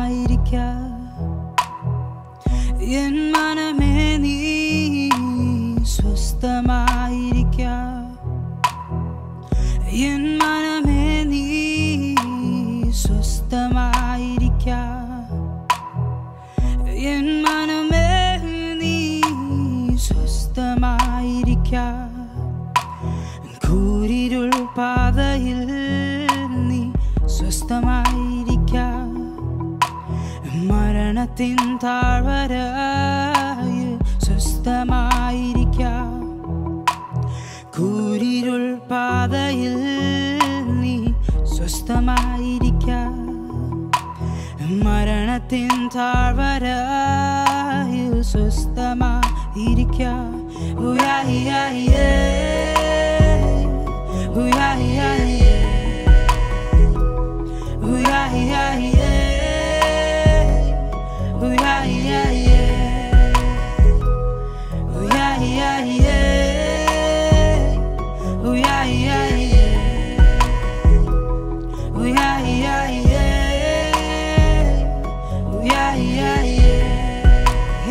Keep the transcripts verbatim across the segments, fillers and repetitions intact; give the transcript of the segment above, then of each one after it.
irken yenmene beni susma irken yenmene beni susma irken yenmene beni susma irken kurirul padayil ni susma irken मरणतिन तारवराय सुस्तमायिरिक्या कूरिरुल पादयिल knee सुस्तमायिरिक्या मरणतिन तारवराय सुस्तमायिरिक्या उयाहियाहिये उयाहियाहिये उयाहियाहिये Oh yeah yeah yeah, oh yeah yeah yeah, oh yeah yeah yeah, oh yeah yeah yeah, oh yeah yeah yeah.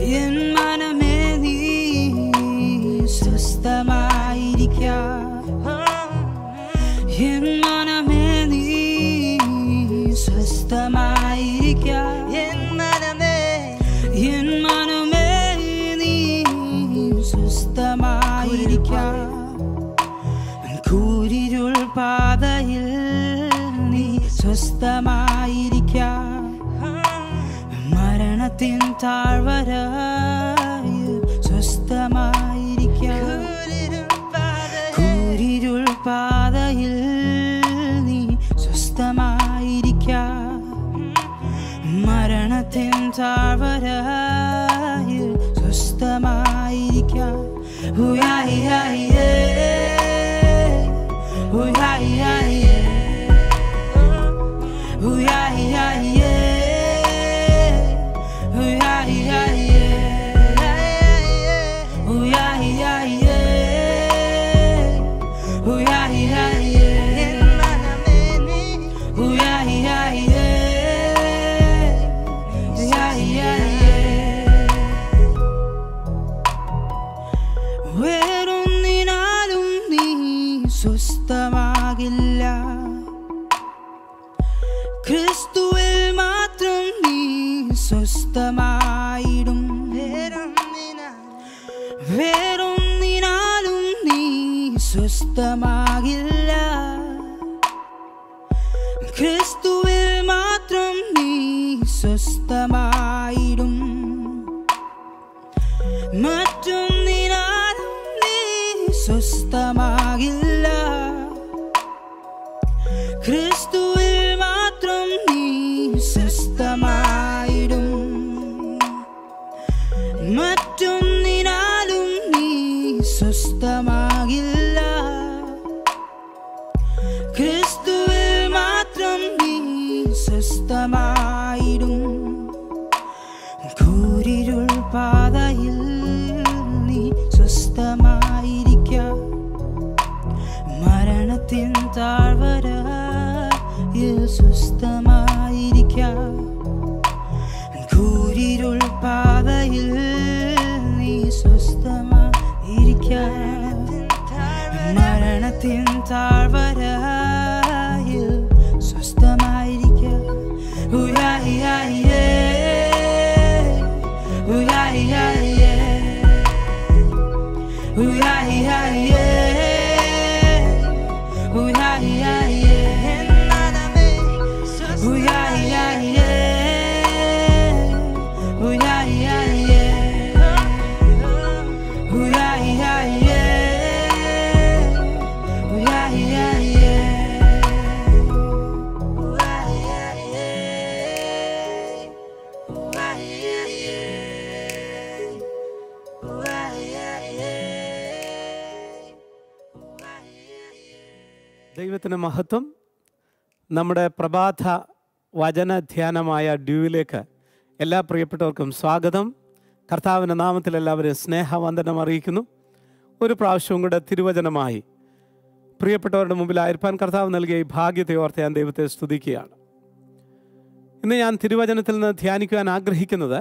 In maname, in maname ni sustamaikia. In maname, in maname. പാതയിൽ നീ സ്വസ്ഥമായിരിക്കാം മരണത്തിൻ താഴ്വരയിൽ സ്വസ്ഥമായിരിക്കാം കൂരിരുൾ പാതയിൽ നീ സ്വസ്ഥമായിരിക്കാം മരണത്തിൻ താഴ്വരയിൽ സ്വസ്ഥമായിരിക്കാം ഉയായിയായിയേ Oh yeah yeah yeah, oh yeah yeah yeah, oh yeah yeah yeah, oh yeah yeah yeah, oh yeah yeah yeah, oh yeah yeah yeah, oh yeah yeah yeah. വേറൊന്നിനാലും നീ സ്വസ്ഥമാകില്ല ക്രിസ്തുവിൽ മാത്രം നീ സ്വസ്ഥമായിടും വേറൊന്നിനാലും നീ സ്വസ്ഥമാകില്ല ക്രിസ്തുവിൽ മാത്രം നീ സ്വസ്ഥമായിടും മറ്റൊന്നിനാലും നീ സ്വസ്ഥമാകില്ല ക്രിസ്തുവിൽ മാത്രം നീ സ്വസ്ഥമായിടും മറ്റൊന്നിനാലും നീ സ്വസ്ഥമാകില്ല ക്രിസ്തുവിൽ മാത്രം നീ സ്വസ്ഥമായിടും കൂരിരുൾ പാതയിൽ നീ സ്വസ്ഥമായിരിക്കാം മരണത്തിൻ താഴ്വര സ്വസ്ഥമായിരിക്കാം കൂരിരുൾ പാതയിൽ നീ സ്വസ്ഥമായിരിക്കാം മരണത്തിൻ താഴ്വരയിൽ സ്വസ്ഥമായിരിക്കാം ഉയായിയായിയേ ഉയായിയായിയേ ഉയായിയായിയേ ഉയായിയായിയേ ദൈവത്തിന് മഹത്വം. നമ്മുടെ പ്രഭാത വചന ധ്യാനമായ ഡ്യൂവിലേക്ക് എല്ലാ പ്രിയപ്പെട്ടവർക്കും സ്വാഗതം. കർത്താവിൻ്റെ നാമത്തിൽ എല്ലാവരെയും സ്നേഹവന്ദനം അറിയിക്കുന്നു. ഒരു പ്രാവശ്യവും കൂടെ തിരുവചനമായി പ്രിയപ്പെട്ടവരുടെ മുമ്പിലായിരിക്കാൻ കർത്താവ് നൽകിയ ഈ ഭാഗ്യത്തെ ഓർത്ത് ഞാൻ ദൈവത്തെ സ്തുതിക്കുകയാണ്. ഇന്ന് ഞാൻ തിരുവചനത്തിൽ നിന്ന് ധ്യാനിക്കുവാൻ ആഗ്രഹിക്കുന്നത്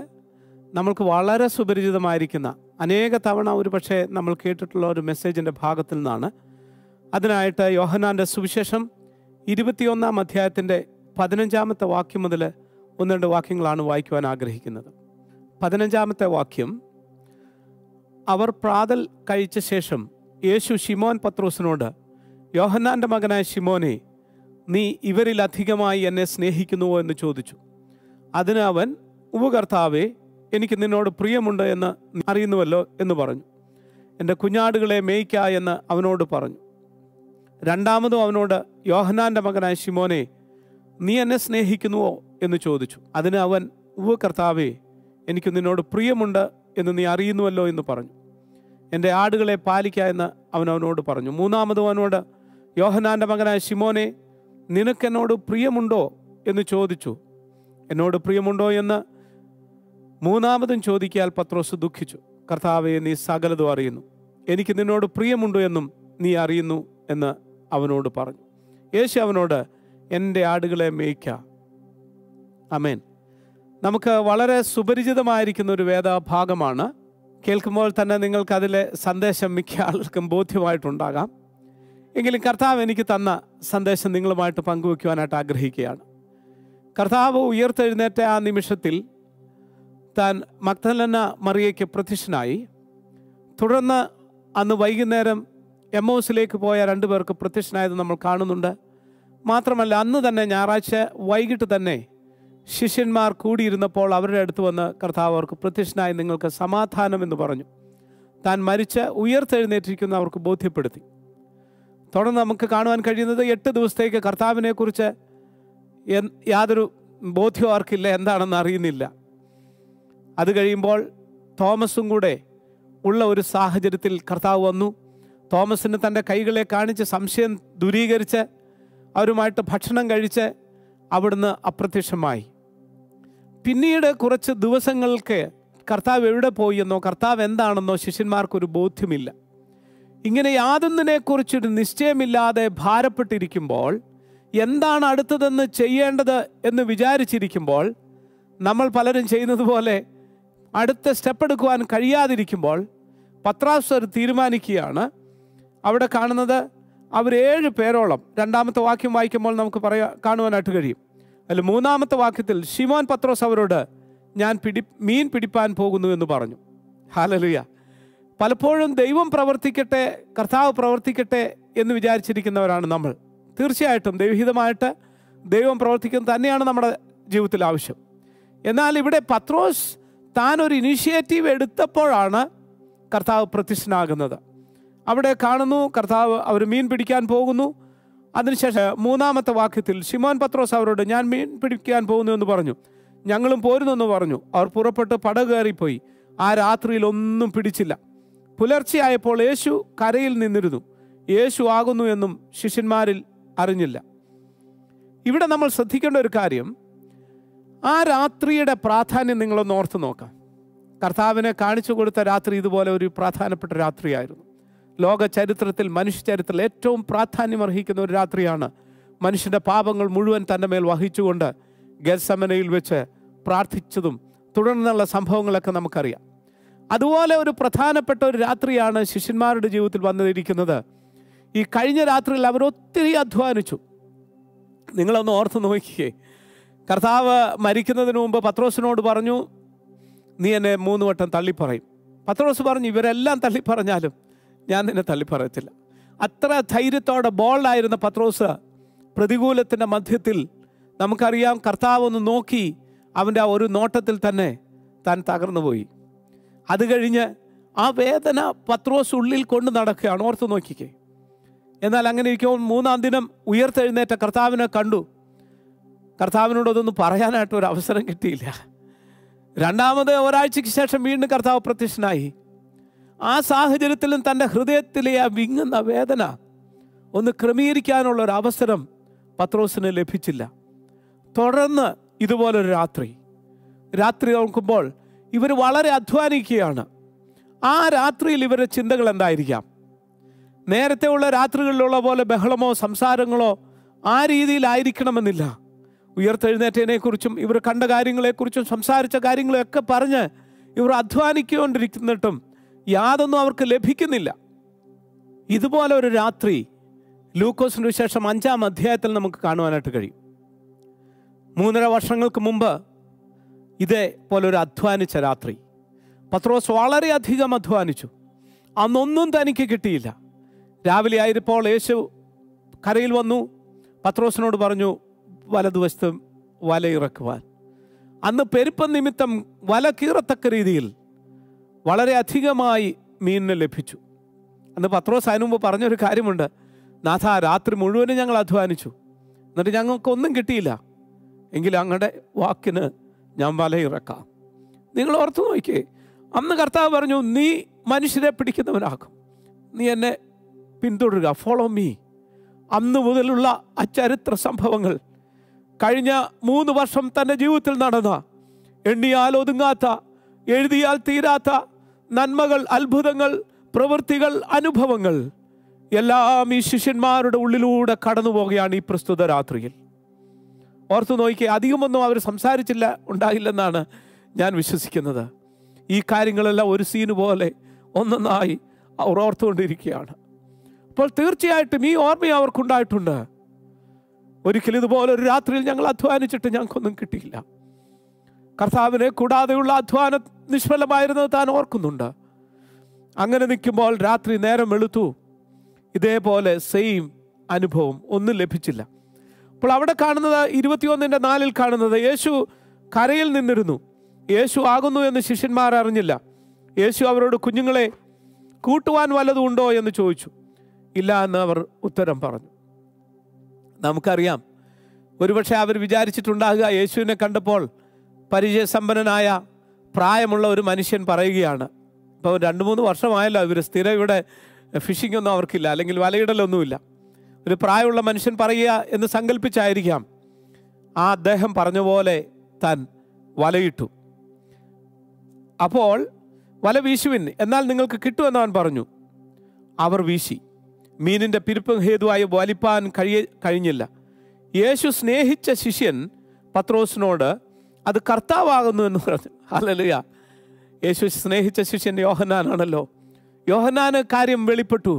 നമ്മൾക്ക് വളരെ സുപരിചിതമായിരിക്കുന്ന അനേക തവണ ഒരു പക്ഷേ നമ്മൾ കേട്ടിട്ടുള്ള ഒരു മെസ്സേജിൻ്റെ ഭാഗത്തിൽ നിന്നാണ്. അതിനായിട്ട് യോഹന്നാൻ്റെ സുവിശേഷം ഇരുപത്തിയൊന്നാം അധ്യായത്തിൻ്റെ പതിനഞ്ചാമത്തെ വാക്യം മുതൽ ഒന്ന് രണ്ട് വാക്യങ്ങളാണ് വായിക്കുവാൻ ആഗ്രഹിക്കുന്നത്. പതിനഞ്ചാമത്തെ വാക്യം: അവർ പ്രാതൽ കഴിച്ച ശേഷം യേശു ശിമോൻ പത്രോസിനോട്, യോഹന്നാൻ്റെ മകനായ ശിമോനെ, നീ ഇവരിലധികമായി എന്നെ സ്നേഹിക്കുന്നുവോ എന്ന് ചോദിച്ചു. അതിന് അവൻ, ഉപകർത്താവേ, എനിക്ക് നിന്നോട് പ്രിയമുണ്ട് എന്ന് അറിയുന്നുവല്ലോ എന്ന് പറഞ്ഞു. എൻ്റെ കുഞ്ഞാടുകളെ മേയ്ക്ക എന്ന് അവനോട് പറഞ്ഞു. രണ്ടാമതും അവനോട്, യോഹന്നാൻ്റെ മകനായ ശിമോനെ, നീ എന്നെ സ്നേഹിക്കുന്നുവോ എന്ന് ചോദിച്ചു. അതിന് അവൻ, ഉപകർത്താവേ, എനിക്ക് നിന്നോട് പ്രിയമുണ്ട് എന്ന് നീ അറിയുന്നുവല്ലോ എന്ന് പറഞ്ഞു. എൻ്റെ ആടുകളെ പാലിക്കുക എന്ന് അവൻ അവനോട് പറഞ്ഞു. മൂന്നാമതും അവനോട്, യോഹന്നാൻ്റെ മകനായ ശിമോനെ, നിനക്കെന്നോട് പ്രിയമുണ്ടോ എന്ന് ചോദിച്ചു. എന്നോട് പ്രിയമുണ്ടോ എന്ന് മൂന്നാമതും ചോദിക്കാൻ പത്രോസ് ദുഃഖിച്ചു. കർത്താവെ, നീ സകലതും അറിയുന്നു, എനിക്ക് നിന്നോട് പ്രിയമുണ്ടോ എന്നും നീ അറിയുന്നു എന്ന് അവനോട് പറഞ്ഞു. യേശു അവനോട്, എൻ്റെ ആടുകളെ മേയ്ക്ക. ആമേൻ. നമുക്ക് വളരെ സുപരിചിതമായിരിക്കുന്ന ഒരു വേദഭാഗമാണ്. കേൾക്കുമ്പോൾ തന്നെ നിങ്ങൾക്കതിലെ സന്ദേശം മിക്ക ആൾക്കും ബോധ്യമായിട്ടുണ്ടാകാം. എങ്കിലും കർത്താവ് എനിക്ക് തന്ന സന്ദേശം നിങ്ങളുമായിട്ട് പങ്കുവെക്കുവാനായിട്ട് ആഗ്രഹിക്കുകയാണ്. കർത്താവ് ഉയർത്തെഴുന്നേറ്റ ആ നിമിഷത്തിൽ താൻ മഗ്ദലന മറിയയ്ക്ക് പ്രത്യക്ഷനായി. തുടർന്ന് അന്ന് വൈകുന്നേരം എമ്മൗസിലേക്ക് പോയ രണ്ടു പേർക്ക് പ്രത്യക്ഷനായത് നമ്മൾ കാണുന്നുണ്ട്. മാത്രമല്ല, അന്ന് തന്നെ ഞായറാഴ്ച വൈകിട്ട് തന്നെ ശിഷ്യന്മാർ കൂടിയിരുന്നപ്പോൾ അവരുടെ അടുത്ത് വന്ന് കർത്താവ് അവർക്ക് പ്രത്യക്ഷനായി, നിങ്ങൾക്ക് സമാധാനം എന്ന് പറഞ്ഞു. താൻ മരിച്ച് ഉയർത്തെഴുന്നേറ്റിരിക്കുന്ന അവർക്ക് ബോധ്യപ്പെടുത്തി. തുടർന്ന് നമുക്ക് കാണുവാൻ കഴിയുന്നത്, എട്ട് ദിവസത്തേക്ക് കർത്താവിനെക്കുറിച്ച് യാതൊരു ബോധ്യം ആർക്കില്ല, എന്താണെന്ന് അറിയുന്നില്ല. അത് കഴിയുമ്പോൾ തോമസും കൂടെ ഉള്ള ഒരു സാഹചര്യത്തിൽ കർത്താവ് വന്നു. തോമസിന് തൻ്റെ കൈകളെ കാണിച്ച് സംശയം ദൂരീകരിച്ച് അവരുമായിട്ട് ഭക്ഷണം കഴിച്ച് അവിടുന്ന് അപ്രത്യക്ഷമായി. പിന്നീട് കുറച്ച് ദിവസങ്ങൾക്ക് കർത്താവ് എവിടെ പോയെന്നോ കർത്താവ് എന്താണെന്നോ ശിഷ്യന്മാർക്കൊരു ബോധ്യമില്ല. ഇങ്ങനെ യാതൊന്നിനെക്കുറിച്ചൊരു നിശ്ചയമില്ലാതെ ഭാരപ്പെട്ടിരിക്കുമ്പോൾ, എന്താണ് അടുത്തതെന്ന് ചെയ്യേണ്ടത് എന്ന് വിചാരിച്ചിരിക്കുമ്പോൾ, നമ്മൾ പലരും ചെയ്യുന്നത് പോലെ അടുത്ത സ്റ്റെപ്പ് എടുക്കുവാൻ കഴിയാതിരിക്കുമ്പോൾ പത്രോസ് തീരുമാനിക്കുകയാണ്. അവിടെ കാണുന്നത് അവർ ഏഴ് പേരോളം, രണ്ടാമത്തെ വാക്യം വായിക്കുമ്പോൾ നമുക്ക് പറയാ കാണുവാനായിട്ട് കഴിയും. അതിൽ മൂന്നാമത്തെ വാക്യത്തിൽ ശിമോൻ പത്രോസ് അവരോട്, ഞാൻ പിടി മീൻ പിടിപ്പാൻ പോകുന്നു എന്ന് പറഞ്ഞു. ഹല്ലേലൂയ. പലപ്പോഴും ദൈവം പ്രവർത്തിക്കട്ടെ, കർത്താവ് പ്രവർത്തിക്കട്ടെ എന്ന് വിചാരിച്ചിരിക്കുന്നവരാണ് നമ്മൾ. തീർച്ചയായിട്ടും ദൈവഹിതമായിട്ട് ദൈവം പ്രവർത്തിക്കുന്നത് തന്നെയാണ് നമ്മുടെ ജീവിതത്തിൽ ആവശ്യം. എന്നാൽ ഇവിടെ പത്രോസ് താനൊരു ഇനീഷ്യേറ്റീവ് എടുത്തപ്പോഴാണ് കർത്താവ് പ്രത്യക്ഷനാകുന്നത്. അവിടെ കാണുന്നു കർത്താവ് അവർ മീൻ പിടിക്കാൻ പോകുന്നു. അതിനുശേഷം മൂന്നാമത്തെ വാക്യത്തിൽ ശിമോൻ പത്രോസ് അവരോട്, ഞാൻ മീൻ പിടിക്കാൻ പോകുന്നു എന്ന് പറഞ്ഞു. ഞങ്ങളും പോരുന്നെന്ന് പറഞ്ഞു. അവർ പുറപ്പെട്ട് പടക് കയറിപ്പോയി. ആ രാത്രിയിൽ ഒന്നും പിടിച്ചില്ല. പുലർച്ചെയായപ്പോൾ യേശു കരയിൽ നിന്നിരുന്നു. യേശു ആകുന്നു എന്നും ശിഷ്യന്മാരിൽ അറിഞ്ഞില്ല. ഇവിടെ നമ്മൾ ശ്രദ്ധിക്കേണ്ട ഒരു കാര്യം, ആ രാത്രിയുടെ പ്രാധാന്യം നിങ്ങളൊന്ന് ഓർത്ത് നോക്കാം. കർത്താവിനെ കാണിച്ചു കൊടുത്ത രാത്രി ഇതുപോലെ ഒരു പ്രാധാന്യപ്പെട്ട രാത്രിയായിരുന്നു. ലോക ചരിത്രത്തിൽ, മനുഷ്യ ചരിത്രത്തിൽ ഏറ്റവും പ്രാധാന്യമർഹിക്കുന്ന ഒരു രാത്രിയാണ്. മനുഷ്യൻ്റെ പാപങ്ങൾ മുഴുവൻ തൻ്റെ മേൽ വഹിച്ചുകൊണ്ട് ഗെത്സമനയിൽ വെച്ച് പ്രാർത്ഥിച്ചതും തുടർന്നുള്ള സംഭവങ്ങളൊക്കെ നമുക്കറിയാം. അതുപോലെ ഒരു പ്രധാനപ്പെട്ട ഒരു രാത്രിയാണ് ശിഷ്യന്മാരുടെ ജീവിതത്തിൽ വന്നിരിക്കുന്നത്. ഈ കഴിഞ്ഞ രാത്രിയിൽ അവർ ഒത്തിരി അധ്വാനിച്ചു. നിങ്ങളൊന്ന് ഓർത്ത് നോക്കിക്കേ. കർത്താവ് മരിക്കുന്നതിന് മുമ്പ് പത്രോസിനോട് പറഞ്ഞു, നീ എന്നെ മൂന്ന് വട്ടം തള്ളിപ്പറയും. പത്രോസ് പറഞ്ഞു, ഇവരെല്ലാം തള്ളിപ്പറഞ്ഞാലും ഞാൻ നിന്നെ തള്ളിപ്പറയത്തില്ല. അത്ര ധൈര്യത്തോടെ ബോൾഡായിരുന്ന പത്രോസ് പ്രതികൂലത്തിൻ്റെ മധ്യത്തിൽ, നമുക്കറിയാം, കർത്താവ് ഒന്ന് നോക്കി അവൻ്റെ ആ ഒരു നോട്ടത്തിൽ തന്നെ താൻ തകർന്നുപോയി. അത് കഴിഞ്ഞ് ആ വേദന പത്രോസ് ഉള്ളിൽ കൊണ്ട് നടക്കുകയാണ്. ഓർത്ത് നോക്കിക്കേ. എന്നാൽ അങ്ങനെ ഇരിക്കുമ്പോൾ മൂന്നാം ദിനം ഉയർത്തെഴുന്നേറ്റ കർത്താവിനെ കണ്ടു. കർത്താവിനോടൊന്നും പറയാനായിട്ട് ഒരു അവസരം കിട്ടിയില്ല. രണ്ടാമത് ഒരാഴ്ചയ്ക്ക് ശേഷം വീണ്ടും കർത്താവ് പ്രത്യക്ഷനായി. ആ സാഹചര്യത്തിലും തൻ്റെ ഹൃദയത്തിലെ ആ വിങ്ങുന്ന വേദന ഒന്ന് ക്രമീകരിക്കാനുള്ള ഒരു അവസരം പത്രോസിന് ലഭിച്ചില്ല. തുടർന്ന് ഇതുപോലൊരു രാത്രി രാത്രി നോക്കുമ്പോൾ ഇവർ വളരെ അധ്വാനിക്കുകയാണ്. ആ രാത്രിയിൽ ഇവരുടെ ചിന്തകൾ എന്തായിരിക്കാം? നേരത്തെയുള്ള രാത്രികളിലുള്ള പോലെ ബഹളമോ സംസാരങ്ങളോ ആ രീതിയിലായിരിക്കണമെന്നില്ല. ഉയർത്തെഴുന്നേറ്റതിനെക്കുറിച്ചും ഇവർ കണ്ട കാര്യങ്ങളെക്കുറിച്ചും സംസാരിച്ച കാര്യങ്ങളെയൊക്കെ പറഞ്ഞ് ഇവർ അധ്വാനിക്കൊണ്ടിരിക്കുന്നിട്ടും യാതൊന്നും അവർക്ക് ലഭിക്കുന്നില്ല. ഇതുപോലെ ഒരു രാത്രി ലൂക്കോസിന് വിശേഷം അഞ്ചാം അധ്യായത്തിൽ നമുക്ക് കാണുവാനായിട്ട് കഴിയും. മൂന്നര വർഷങ്ങൾക്ക് മുമ്പ് ഇതേപോലൊരു അധ്വാനിച്ച രാത്രി പത്രോസ് വളരെയധികം അധ്വാനിച്ചു. അന്നൊന്നും തനിക്ക് കിട്ടിയില്ല. രാവിലെ ആയിരുന്നപ്പോൾ യേശു കരയിൽ വന്നു. പത്രോസിനോട് പറഞ്ഞു വലതുവശത്ത് വല ഇറക്കുവാൻ. അന്ന് പെരുപ്പം നിമിത്തം വല കീറത്തക്ക രീതിയിൽ വളരെ അധികമായി മീനിന് ലഭിച്ചു. അന്ന് പത്രോസ് അതിനു മുമ്പ് പറഞ്ഞൊരു കാര്യമുണ്ട്, നാഥ രാത്രി മുഴുവനും ഞങ്ങൾ അധ്വാനിച്ചു, എന്നിട്ട് ഞങ്ങൾക്കൊന്നും കിട്ടിയില്ല, എങ്കിലും അങ്ങയുടെ വാക്കിന് ഞാൻ വല ഇറക്കാം. നിങ്ങൾ ഓർത്തു നോക്കിയേ, അന്ന് കർത്താവ് പറഞ്ഞു നീ മനുഷ്യരെ പിടിക്കുന്നവനാകും, നീ എന്നെ പിന്തുടരുക, ഫോളോ മീ. അന്ന് മുതലുള്ള അചരിത്ര സംഭവങ്ങൾ, കഴിഞ്ഞ മൂന്ന് വർഷം തൻ്റെ ജീവിതത്തിൽ നടന്ന എണ്ണിയാൽ ഒതുങ്ങാത്ത എഴുതിയാൽ തീരാത്ത നന്മകൾ, അത്ഭുതങ്ങൾ, പ്രവൃത്തികൾ, അനുഭവങ്ങൾ എല്ലാം ഈ ശിഷ്യന്മാരുടെ ഉള്ളിലൂടെ കടന്നു പോവുകയാണ് ഈ പ്രസ്തുത രാത്രിയിൽ. ഓർത്തു നോക്കി, അധികമൊന്നും അവർ സംസാരിച്ചില്ല, ഉണ്ടായില്ലെന്നാണ് ഞാൻ വിശ്വസിക്കുന്നത്. ഈ കാര്യങ്ങളെല്ലാം ഒരു സീന് പോലെ ഒന്നൊന്നായി അവർ ഓർത്തുകൊണ്ടിരിക്കുകയാണ്. അപ്പോൾ തീർച്ചയായിട്ടും ഈ ഓർമ്മ അവർക്കുണ്ടായിട്ടുണ്ട്. ഒരിക്കലും ഇതുപോലൊരു രാത്രിയിൽ ഞങ്ങൾ അധ്വാനിച്ചിട്ട് ഞങ്ങൾക്കൊന്നും കിട്ടിയില്ല. കർത്താവിനെ കൂടാതെയുള്ള അധ്വാനം നിഷ്ഫലമായിരുന്നത് താൻ ഓർക്കുന്നുണ്ട്. അങ്ങനെ നിൽക്കുമ്പോൾ രാത്രി നേരം വെളുത്തു. ഇതേപോലെ സെയിം അനുഭവം, ഒന്നും ലഭിച്ചില്ല. അപ്പോൾ അവിടെ കാണുന്നത് ഇരുപത്തിയൊന്നിൻ്റെ നാലിൽ കാണുന്നത്, യേശു കരയിൽ നിന്നിരുന്നു. യേശു ആകുന്നു എന്ന് ശിഷ്യന്മാർ അറിഞ്ഞില്ല. യേശു അവരോട് കുഞ്ഞുങ്ങളെ കൂട്ടുവാൻ വല്ലതുണ്ടോ എന്ന് ചോദിച്ചു. ഇല്ല എന്ന് അവർ ഉത്തരം പറഞ്ഞു. നമുക്കറിയാം, ഒരുപക്ഷെ അവർ വിചാരിച്ചിട്ടുണ്ടാകുക യേശുവിനെ കണ്ടപ്പോൾ പരിചയസമ്പന്നനായ പ്രായമുള്ള ഒരു മനുഷ്യൻ പറയുകയാണ്. ഇപ്പോൾ രണ്ട് മൂന്ന് വർഷമായല്ലോ ഇവർ സ്ഥിരം ഇവിടെ ഫിഷിംഗ് ഒന്നും അവർക്കില്ല, അല്ലെങ്കിൽ വലയിടലൊന്നുമില്ല. ഒരു പ്രായമുള്ള മനുഷ്യൻ പറയുക എന്ന് സങ്കല്പിച്ചായിരിക്കാം ആ അദ്ദേഹം പറഞ്ഞ പോലെ താൻ വലയിട്ടു. അപ്പോൾ വല വീശുവിൻ, എന്നാൽ നിങ്ങൾക്ക് കിട്ടുമെന്ന് അവൻ പറഞ്ഞു. അവർ വീശി. മീനിൻ്റെ പിരിപ്പ് ഹേതുവായി വലിപ്പാൻ കഴിയ കഴിഞ്ഞില്ല യേശു സ്നേഹിച്ച ശിഷ്യൻ പത്രോസിനോട് അത് കർത്താവാകുന്നു എന്ന് പറഞ്ഞു. ഹല്ലേലൂയ. യേശു സ്നേഹിച്ച ശിഷ്യൻ യോഹന്നാനാണല്ലോ. യോഹന്നാന് കാര്യം വെളിപ്പെട്ടു.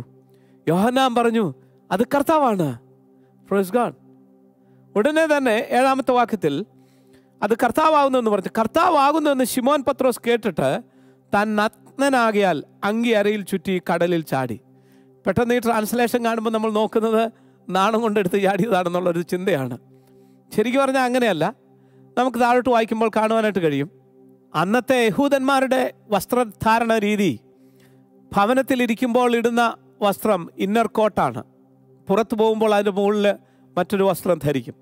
യോഹന്നാൻ പറഞ്ഞു അത് കർത്താവാണ്. Praise God. ഉടനെ തന്നെ ഏഴാമത്തെ വാക്യത്തിൽ അത് കർത്താവാകുന്നു എന്ന് പറഞ്ഞു. കർത്താവാകുന്നു എന്ന് ശിമോൻ പത്രോസ് കേട്ടിട്ട് താൻ നഗ്നനാകിയാൽ അങ്കി അരയിൽ ചുറ്റി കടലിൽ ചാടി. പെട്ടെന്ന് ഈ ട്രാൻസ്ലേഷൻ കാണുമ്പോൾ നമ്മൾ നോക്കുന്നത് നാണം കൊണ്ടെടുത്ത് ചാടിയതാണെന്നുള്ളൊരു ചിന്തയാണ്. ശരിക്കും പറഞ്ഞാൽ അങ്ങനെയല്ല. നമുക്ക് താഴോട്ട് വായിക്കുമ്പോൾ കാണുവാനായിട്ട് കഴിയും, അന്നത്തെ യഹൂദന്മാരുടെ വസ്ത്രധാരണ രീതി ഭവനത്തിലിരിക്കുമ്പോൾ ഇടുന്ന വസ്ത്രം ഇന്നർ കോട്ടാണ്. പുറത്ത് പോകുമ്പോൾ അതിൻ്റെ മുകളിൽ മറ്റൊരു വസ്ത്രം ധരിക്കും.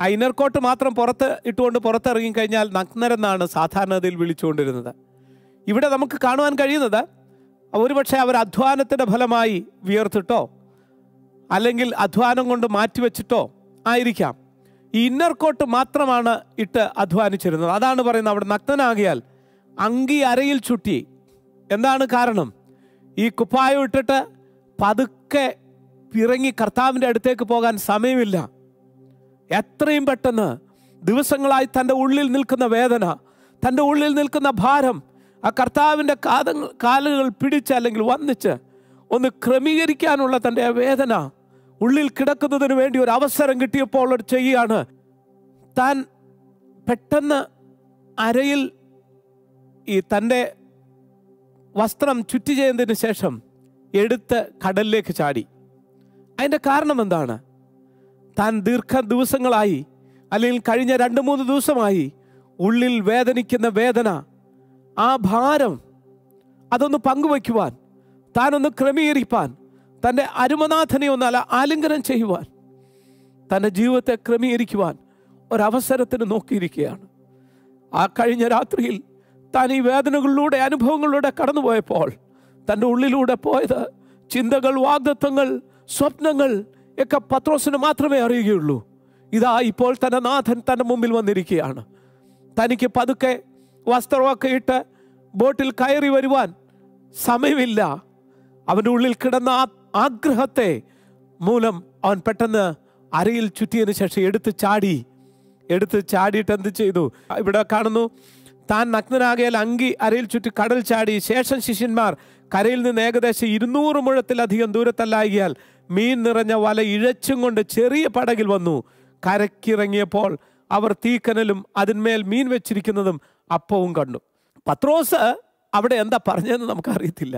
ആ ഇന്നർ കോട്ട് മാത്രം പുറത്ത് ഇട്ടുകൊണ്ട് പുറത്തിറങ്ങിക്കഴിഞ്ഞാൽ നഗ്നരെന്നാണ് സാധാരണതയിൽ വിളിച്ചുകൊണ്ടിരുന്നത്. ഇവിടെ നമുക്ക് കാണുവാൻ കഴിയുന്നത് ഒരുപക്ഷെ അവർ അധ്വാനത്തിൻ്റെ ഫലമായി വിയർത്തിട്ടോ അല്ലെങ്കിൽ അധ്വാനം കൊണ്ട് മാറ്റിവെച്ചിട്ടോ ആയിരിക്കാം ഈ ഇന്നർ കോട്ട് മാത്രമാണ് ഇട്ട് അധ്വാനിച്ചിരുന്നത്. അതാണ് പറയുന്നത് അവിടെ നഗ്നനാകിയാൽ അങ്കി അരയിൽ ചുറ്റി. എന്താണ് കാരണം? ഈ കുപ്പായം ഇട്ടിട്ട് പതുക്കെ പിറങ്ങി കർത്താവിൻ്റെ അടുത്തേക്ക് പോകാൻ സമയമില്ല. എത്രയും പെട്ടെന്ന് ദിവസങ്ങളായി തൻ്റെ ഉള്ളിൽ നിൽക്കുന്ന വേദന, തൻ്റെ ഉള്ളിൽ നിൽക്കുന്ന ഭാരം ആ കർത്താവിൻ്റെ കാതങ്ങൾ കാലുകൾ പിടിച്ച് അല്ലെങ്കിൽ വന്നിച്ച് ഒന്ന് ക്രമീകരിക്കാനുള്ള തൻ്റെ വേദന ഉള്ളിൽ കിടക്കുന്നതിന് വേണ്ടി ഒരു അവസരം കിട്ടിയപ്പോൾ ഒരു ചെയ്യാണ് താൻ പെട്ടെന്ന് അരയിൽ ഈ തൻ്റെ വസ്ത്രം ചുറ്റി ചെയ്തതിന് ശേഷം എടുത്ത് കടലിലേക്ക് ചാടി. അതിൻ്റെ കാരണം എന്താണ്? താൻ ദീർഘ ദിവസങ്ങളായി അല്ലെങ്കിൽ കഴിഞ്ഞ രണ്ട് മൂന്ന് ദിവസമായി ഉള്ളിൽ വേദനിക്കുന്ന വേദന, ആ ഭാരം അതൊന്ന് പങ്കുവയ്ക്കുവാൻ, താനൊന്ന് ക്രമീകരിപ്പാൻ, തൻ്റെ അരുമനാഥനെ ഒന്ന് അല്ല ആലിംഗനം ചെയ്യുവാൻ, തൻ്റെ ജീവിതത്തെ ക്രമീകരിക്കുവാൻ ഒരവസരത്തിന് നോക്കിയിരിക്കുകയാണ്. ആ കഴിഞ്ഞ രാത്രിയിൽ താൻ ഈ വേദനകളിലൂടെ അനുഭവങ്ങളിലൂടെ കടന്നുപോയപ്പോൾ തൻ്റെ ഉള്ളിലൂടെ പോയത് ചിന്തകൾ, വാഗ്ദത്തങ്ങൾ, സ്വപ്നങ്ങൾ ഒക്കെ പത്രോസിന് മാത്രമേ അറിയുകയുള്ളൂ. ഇതാ ഇപ്പോൾ തൻ്റെ നാഥൻ തൻ്റെ മുമ്പിൽ വന്നിരിക്കുകയാണ്. തനിക്ക് പതുക്കെ വസ്ത്രമൊക്കെ ഇട്ട് ബോട്ടിൽ കയറി വരുവാൻ സമയമില്ല. അവൻ്റെ ഉള്ളിൽ കിടന്ന ആ ആഗ്രഹത്തെ മൂലം അവൻ പെട്ടെന്ന് അരയിൽ ചുറ്റിയതിനു ശേഷം എടുത്ത് ചാടി എടുത്ത് ചാടിയിട്ട് എന്ത് ചെയ്തു? ഇവിടെ കാണുന്നു, താൻ നഗ്നനാകയാൽ അങ്കി അരയിൽ ചുറ്റി കടൽ ചാടി. ശേഷം ശിഷ്യന്മാർ കരയിൽ നിന്ന് ഏകദേശം ഇരുന്നൂറ് മുഴത്തിലധികം ദൂരത്തല്ലായികയാൽ മീൻ നിറഞ്ഞ വല ഇഴച്ചും കൊണ്ട് ചെറിയ പടകിൽ വന്നു. കരക്കിറങ്ങിയപ്പോൾ അവർ തീക്കനലും അതിന്മേൽ മീൻ വെച്ചിരിക്കുന്നതും അപ്പവും കണ്ടു. പത്രോസ് അവിടെ എന്താ പറഞ്ഞതെന്ന് നമുക്കറിയത്തില്ല.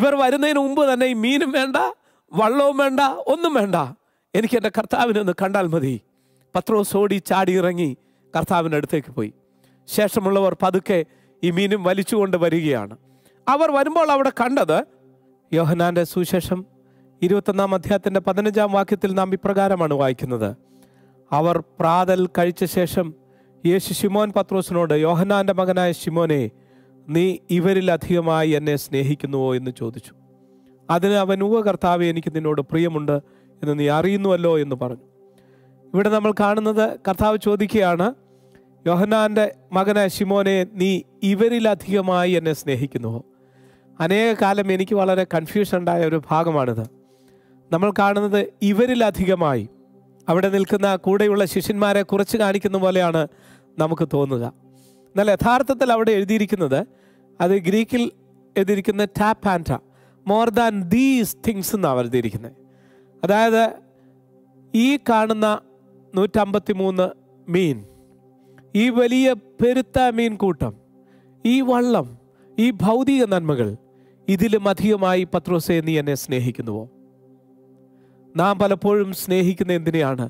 ഇവർ വരുന്നതിന് മുമ്പ് തന്നെ ഈ മീനും വേണ്ട, വള്ളവും വേണ്ട, ഒന്നും വേണ്ട, എനിക്ക് എൻ്റെ കർത്താവിനൊന്ന് കണ്ടാൽ മതി. പത്രോസ് ഓടി ചാടി ഇറങ്ങി കർത്താവിൻ്റെ അടുത്തേക്ക് പോയി. ശേഷമുള്ളവർ പതുക്കെ ഈ മീനും വലിച്ചുകൊണ്ട് വരികയാണ്. അവർ വരുമ്പോൾ അവിടെ കണ്ടത്, യോഹന്നാൻ്റെ സുവിശേഷം ഇരുപത്തൊന്നാം അധ്യായത്തിൻ്റെ പതിനഞ്ചാം വാക്യത്തിൽ നാം ഇപ്രകാരമാണ് വായിക്കുന്നത്: അവർ പ്രാതൽ കഴിച്ച ശേഷം യേശു ശിമോൻ പത്രോസിനോട്, യോഹന്നാൻ്റെ മകനായ ശിമോനെ, നീ ഇവരിലധികമായി എന്നെ സ്നേഹിക്കുന്നുവോ എന്ന് ചോദിച്ചു. അതിന് അവൻ, ഉവ്വ് കർത്താവേ, എനിക്ക് നിന്നോട് പ്രിയമുണ്ട് എന്ന് നീ അറിയുന്നുവല്ലോ എന്ന് പറഞ്ഞു. ഇവിടെ നമ്മൾ കാണുന്നത്, കർത്താവ് ചോദിക്കുകയാണ്, യോഹന്നാൻ്റെ മകനായ ശിമോനെ, നീ ഇവരിലധികമായി എന്നെ സ്നേഹിക്കുന്നുവോ? അനേക കാലം എനിക്ക് വളരെ കൺഫ്യൂഷൻ ഉണ്ടായ ഒരു ഭാഗമാണിത്. നമ്മൾ കാണുന്നത് ഇവരിലധികമായി, അവിടെ നിൽക്കുന്ന കൂടെയുള്ള ശിഷ്യന്മാരെ കുറിച്ച് കാണിക്കുന്ന പോലെയാണ് നമുക്ക് തോന്നുക. എന്നാൽ യഥാർത്ഥത്തിൽ അവിടെ എഴുതിയിരിക്കുന്നത്, അത് ഗ്രീക്കിൽ എഴുതിയിരിക്കുന്ന ടാപ്പ് ആൻഡ, മോർ ദാൻ ദീസ് തിങ്സ് എന്നാണ് എഴുതിയിരിക്കുന്നത്. അതായത് ഈ കാണുന്ന നൂറ്റമ്പത്തി മൂന്ന് മീൻ, ഈ വലിയ പെരുത്ത മീൻ കൂട്ടം, ഈ വള്ളം, ഈ ഭൗതിക നന്മകൾ, ഇതിലും അധികമായി പത്രോസേ നീ എന്നെ സ്നേഹിക്കുന്നുവോ? നാം പലപ്പോഴും സ്നേഹിക്കുന്ന എന്തിനെയാണ്?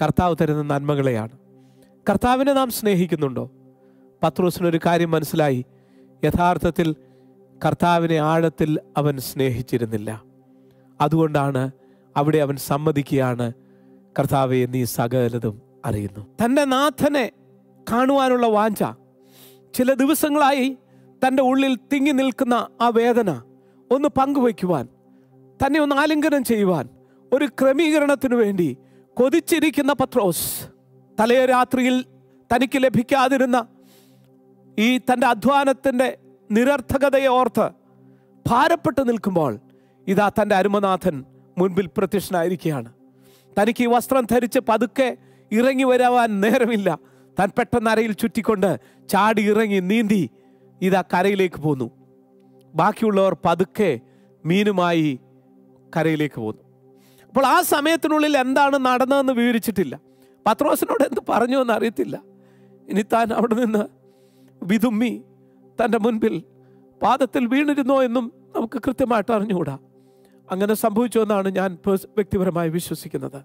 കർത്താവ് തരുന്ന നന്മകളെയാണ്. കർത്താവിനെ നാം സ്നേഹിക്കുന്നുണ്ടോ? പത്രോസിനൊരു കാര്യം മനസ്സിലായി, യഥാർത്ഥത്തിൽ കർത്താവിനെ ആഴത്തിൽ അവൻ സ്നേഹിച്ചിരുന്നില്ല. അതുകൊണ്ടാണ് അവിടെ അവൻ സമ്മതിക്കുകയാണ്, കർത്താവെ, നീ സകലതും അറിയുന്നു. തൻ്റെ നാഥനെ കാണുവാനുള്ള വാഞ്ച, ചില ദിവസങ്ങളായി തൻ്റെ ഉള്ളിൽ തിങ്ങി നിൽക്കുന്ന ആ വേദന ഒന്ന് പങ്കുവയ്ക്കുവാൻ, തന്നെ ഒന്ന് ആലിംഗനം ചെയ്യുവാൻ ഒരു ക്രമീകരണത്തിനു വേണ്ടി കൊതിച്ചിരിക്കുന്ന പത്രോസ്, തലേ രാത്രിയിൽ തനിക്ക് ലഭിക്കാതിരുന്ന ഈ തൻ്റെ അധ്വാനത്തിൻ്റെ നിരർത്ഥകതയെ ഓർത്ത് ഭാരപ്പെട്ട് നിൽക്കുമ്പോൾ, ഇതാ തൻ്റെ അരുമനാഥൻ മുൻപിൽ പ്രത്യക്ഷനായിരിക്കുകയാണ്. തനിക്ക് ഈ വസ്ത്രം ധരിച്ച് പതുക്കെ ഇറങ്ങി വരാൻ നേരമില്ല. താൻ പെട്ടെന്ന് അരയിൽ ചുറ്റിക്കൊണ്ട് ചാടി ഇറങ്ങി നീന്തി ഇതാ കരയിലേക്ക് പോന്നു. ബാക്കിയുള്ളവർ പതുക്കെ മീനുമായി കരയിലേക്ക് പോന്നു. അപ്പോൾ ആ സമയത്തിനുള്ളിൽ എന്താണ് നടന്നതെന്ന് വിവരിച്ചിട്ടില്ല. പത്രോസിനോട് എന്ത് പറഞ്ഞു എന്നറിയത്തില്ല. ഇനി താൻ അവിടെ നിന്ന് വിതുമ്മി തൻ്റെ മുൻപിൽ പാദത്തിൽ വീണിരുന്നോ എന്നും നമുക്ക് കൃത്യമായിട്ട് അറിഞ്ഞുകൂടാ. അങ്ങനെ സംഭവിച്ചു എന്നാണ് ഞാൻ വ്യക്തിപരമായി വിശ്വസിക്കുന്നത്.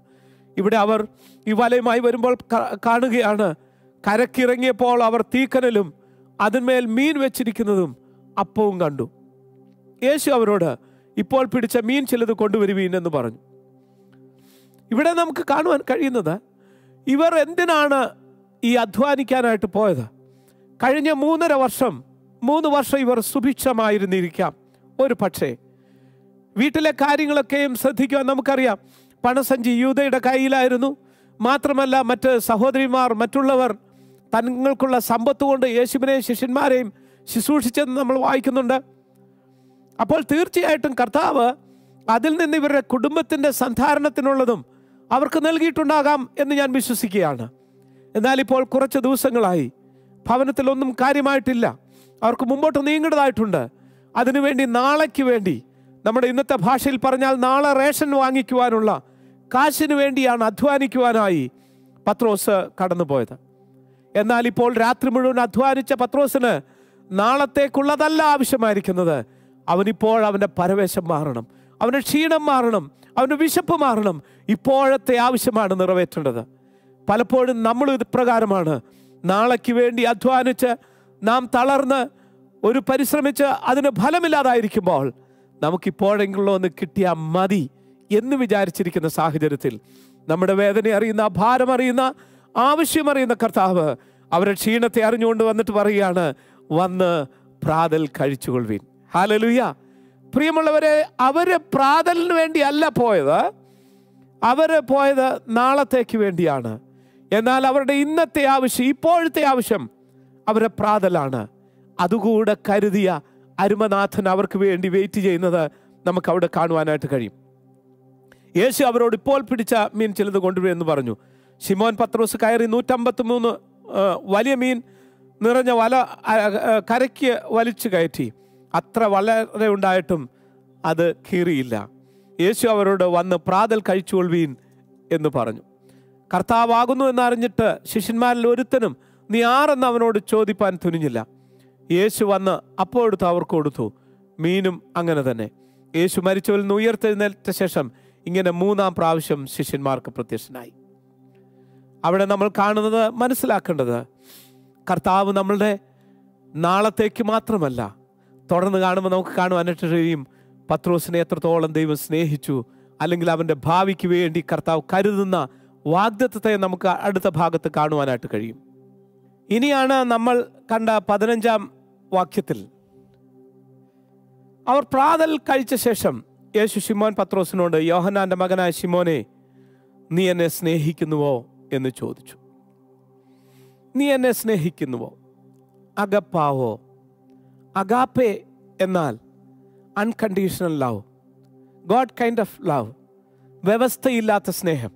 ഇവിടെ അവർ ഈ വലയുമായി വരുമ്പോൾ കാണുകയാണ്, കരക്കിറങ്ങിയപ്പോൾ അവർ തീക്കനലും അതിന്മേൽ മീൻ വെച്ചിരിക്കുന്നതും അപ്പവും കണ്ടു. യേശു അവരോട്, ഇപ്പോൾ പിടിച്ച മീൻ ചിലത് കൊണ്ടുവരുവീൻ എന്ന് പറഞ്ഞു. ഇവിടെ നമുക്ക് കാണുവാൻ കഴിയുന്നത്, ഇവർ എന്തിനാണ് ഈ അധ്വാനിക്കാനായിട്ട് പോയത്? കഴിഞ്ഞ മൂന്നര വർഷം മൂന്ന് വർഷം ഇവർ സുഭിക്ഷമായിരുന്നിരിക്കാം. ഒരു പക്ഷേ വീട്ടിലെ കാര്യങ്ങളൊക്കെയും ശ്രദ്ധിക്കുവാൻ, നമുക്കറിയാം, പണസഞ്ചി യൂദയുടെ കയ്യിലായിരുന്നു. മാത്രമല്ല മറ്റ് സഹോദരിമാർ, മറ്റുള്ളവർ തങ്ങൾക്കുള്ള സമ്പത്ത് കൊണ്ട് യേശുവിനെയും ശിഷ്യന്മാരെയും ശുശ്രൂഷിച്ചെന്ന് നമ്മൾ വായിക്കുന്നുണ്ട്. അപ്പോൾ തീർച്ചയായിട്ടും കർത്താവ് അതിൽ നിന്ന് ഇവരുടെ കുടുംബത്തിൻ്റെ സന്ധാരണത്തിനുള്ളതും അവർക്ക് നൽകിയിട്ടുണ്ടാകാം എന്ന് ഞാൻ വിശ്വസിക്കുകയാണ്. എന്നാൽ ഇപ്പോൾ കുറച്ച് ദിവസങ്ങളായി ഭവനത്തിലൊന്നും കാര്യമായിട്ടില്ല. അവർക്ക് മുമ്പോട്ട് നീങ്ങേണ്ടതായിട്ടുണ്ട്. അതിനുവേണ്ടി നാളേക്ക് വേണ്ടി, നമ്മുടെ ഇന്നത്തെ ഭാഷയിൽ പറഞ്ഞാൽ നാളെ റേഷൻ വാങ്ങിക്കുവാനുള്ള കാശിനു വേണ്ടിയാണ് അധ്വാനിക്കുവാനായി പത്രോസ് കടന്നുപോയത്. എന്നാൽ ഇപ്പോൾ രാത്രി മുഴുവൻ അധ്വാനിച്ച പത്രോസിന് നാളത്തേക്കുള്ളതല്ല ആവശ്യമായിരിക്കുന്നത്. അവനിപ്പോൾ അവൻ്റെ പരവേശം മാറണം, അവന് ക്ഷീണം മാറണം, അവന് വിശപ്പ് മാറണം. ഇപ്പോഴത്തെ ആവശ്യമാണ് നിറവേറ്റേണ്ടത്. പലപ്പോഴും നമ്മൾ ഇത് പ്രകാരമാണ്, നാളേക്ക് വേണ്ടി അധ്വാനിച്ച് നാം തളർന്ന് ഒരു പരിശ്രമിച്ച് അതിന് ഫലമില്ലാതായിരിക്കുമ്പോൾ, നമുക്കിപ്പോഴെങ്കിലും ഒന്ന് കിട്ടിയാൽ മതി എന്ന് വിചാരിച്ചിരിക്കുന്ന സാഹചര്യത്തിൽ, നമ്മുടെ വേദന അറിയുന്ന, ഭാരമറിയുന്ന, ആവശ്യമറിയുന്ന കർത്താവ് അവരുടെ ക്ഷീണത്തെ അറിഞ്ഞുകൊണ്ട് വന്നിട്ട് പറയുകയാണ്, വന്ന് പ്രാതൽ കഴിച്ചുകൊള്ളുവിൻ. ഹല്ലേലൂയ. പ്രിയമുള്ളവരെ, അവര് പ്രാതലിന് വേണ്ടിയല്ല പോയത്. അവര് പോയത് നാളത്തേക്ക് വേണ്ടിയാണ്. എന്നാൽ അവരുടെ ഇന്നത്തെ ആവശ്യം, ഇപ്പോഴത്തെ ആവശ്യം അവരുടെ പ്രാതലാണ്. അതുകൂടെ കരുതിയ അരുമനാഥൻ അവർക്ക് വേണ്ടി വെയിറ്റ് ചെയ്യുന്നത് നമുക്ക് അവിടെ കാണുവാനായിട്ട് കഴിയും. യേശു അവരോട് ഇപ്പോൾ പിടിച്ച മീൻ ചിലത് കൊണ്ടുവരുമെന്ന് പറഞ്ഞു. ശിമോൻ പത്രോസ് കയറി നൂറ്റമ്പത്തി മൂന്ന് വലിയ മീൻ നിറഞ്ഞ വല കരയ്ക്ക് വലിച്ചു കയറ്റി. അത്ര വളരെ ഉണ്ടായിട്ടും അത് കീറിയില്ല. യേശു അവരോട് വന്ന് പ്രാതൽ കഴിച്ചുകൊള്ളുവീൻ എന്ന് പറഞ്ഞു. കർത്താവാകുന്നു എന്നറിഞ്ഞിട്ട് ശിഷ്യന്മാരിൽ ഒരുത്തനും നീ ആരെന്ന് അവനോട് ചോദിപ്പാൻ തുനിഞ്ഞില്ല. യേശു വന്ന് അപ്പോൾ എടുത്ത് അവർക്ക് കൊടുത്തു. മീനും അങ്ങനെ തന്നെ. യേശു മരിച്ചവരിൽ നിന്ന് ഉയർത്തെഴുന്നേറ്റ ശേഷം ഇങ്ങനെ മൂന്നാം പ്രാവശ്യം ശിഷ്യന്മാർക്ക് പ്രത്യക്ഷനായി. അവിടെ നമ്മൾ കാണുന്നത് മനസ്സിലാക്കേണ്ടത് കർത്താവ് നമ്മളുടെ നാളത്തേക്ക് മാത്രമല്ല, തുടർന്ന് കാണുമ്പോൾ നമുക്ക് കാണുവാനായിട്ട് കഴിയും പത്രോസിനെ എത്രത്തോളം ദൈവം സ്നേഹിച്ചു, അല്ലെങ്കിൽ അവൻ്റെ ഭാവിക്ക് വേണ്ടി കർത്താവ് കരുതുന്ന വാഗ്ദത്തത്തെ നമുക്ക് അടുത്ത ഭാഗത്ത് കാണുവാനായിട്ട് കഴിയും. ഇനിയാണ് നമ്മൾ കണ്ട പതിനഞ്ചാം വാക്യത്തിൽ അവർ പ്രാതൽ കഴിച്ച ശേഷം യേശു ശിമോൻ പത്രോസിനോട് യോഹന്നാൻ്റെ മകനായ ശിമോനെ നീ എന്നെ സ്നേഹിക്കുന്നുവോ എന്ന് ചോദിച്ചു. നീ എന്നെ സ്നേഹിക്കുന്നുവോ? അഗപ്പാവോ? അഗാപ്പെ എന്നാൽ unconditional love, God kind of love, വ്യവസ്ഥയില്ലാത്ത സ്നേഹം.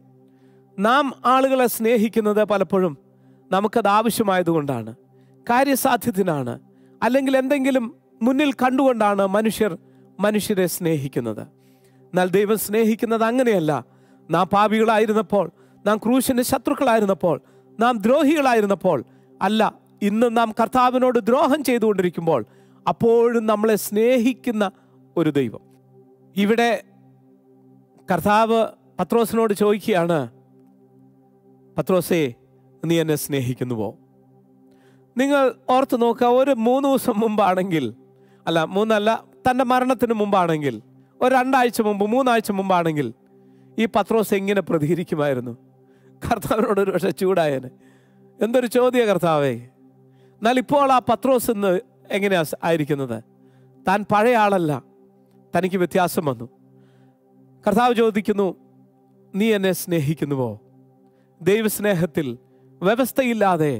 നാം ആളുകളെ സ്നേഹിക്കുന്നത് പലപ്പോഴും നമുക്കത് ആവശ്യമായതുകൊണ്ടാണ്, കാര്യസാധ്യത്തിനാണ്, അല്ലെങ്കിൽ എന്തെങ്കിലും മുന്നിൽ കണ്ടുകൊണ്ടാണ് മനുഷ്യർ മനുഷ്യരെ സ്നേഹിക്കുന്നത്. എന്നാൽ ദൈവം സ്നേഹിക്കുന്നത് അങ്ങനെയല്ല. നാം പാപികളായിരുന്നപ്പോൾ, നാം ക്രൂശിൻ്റെ ശത്രുക്കളായിരുന്നപ്പോൾ, നാം ദ്രോഹികളായിരുന്നപ്പോൾ അല്ല, ഇന്ന് നാം കർത്താവിനോട് ദ്രോഹം ചെയ്തുകൊണ്ടിരിക്കുമ്പോൾ അപ്പോഴും നമ്മളെ സ്നേഹിക്കുന്ന ഒരു ദൈവം. ഇവിടെ കർത്താവ് പത്രോസിനോട് ചോദിക്കുകയാണ്, പത്രോസേ നീ എന്നെ സ്നേഹിക്കുന്നുവോ? നിങ്ങൾ ഓർത്ത് നോക്കുക, ഒരു മൂന്ന് ദിവസം മുമ്പാണെങ്കിൽ അല്ല മൂന്നല്ല തൻ്റെ മരണത്തിന് മുമ്പാണെങ്കിൽ, ഒരു രണ്ടാഴ്ച മുമ്പ് മൂന്നാഴ്ച മുമ്പാണെങ്കിൽ ഈ പത്രോസ് എങ്ങനെ പ്രതികരിക്കുമായിരുന്നു? കർത്താവിനോടൊരു പക്ഷേ ചൂടായന്, എന്തൊരു ചോദ്യ കർത്താവേ. എന്നാൽ ഇപ്പോൾ ആ പത്രോസ് ഇന്ന് എങ്ങനെയാണ് ആയിരിക്കുന്നത്? താൻ പഴയ ആളല്ല, തനിക്ക് വ്യത്യാസം വന്നു. കർത്താവ് ചോദിക്കുന്നു, നീ എന്നെ സ്നേഹിക്കുന്നുവോ? ദൈവസ്നേഹത്തിൽ വ്യവസ്ഥയില്ലാതെ